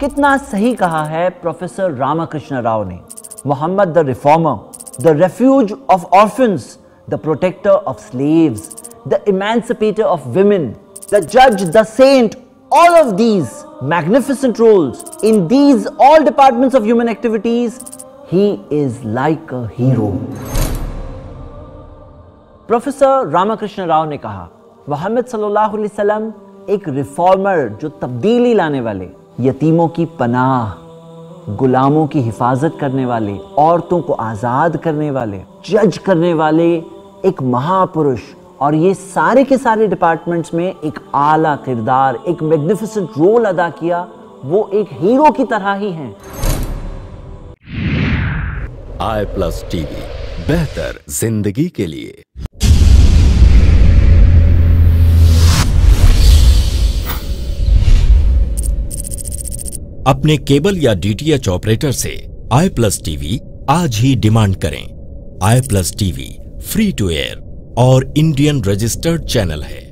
कितना सही कहा है प्रोफेसर रामकृष्ण राव ने। Muhammad the reformer, the refuge of orphans, the protector of slaves, the emancipator of women, the जज, the saint, all of these magnificent roles in these all departments of human activities, he is like a hero. Professor Ramakrishna Rao ने कहा मोहम्मद सल्लल्लाहु अलैहि वसल्लम एक reformer जो तब्दीली लाने वाले, यतीमों की पनाह, गुलामों की हिफाजत करने वाले, औरतों को आज़ाद करने वाले, जज करने वाले एक महापुरुष, और ये सारे के सारे डिपार्टमेंट्स में एक आला किरदार, एक मैग्निफिसेंट रोल अदा किया, वो एक हीरो की तरह ही हैं। I+ TV, बेहतर जिंदगी के लिए। अपने केबल या DTH ऑपरेटर से I+ TV आज ही डिमांड करें। I+ TV free to air और इंडियन रजिस्टर्ड चैनल है।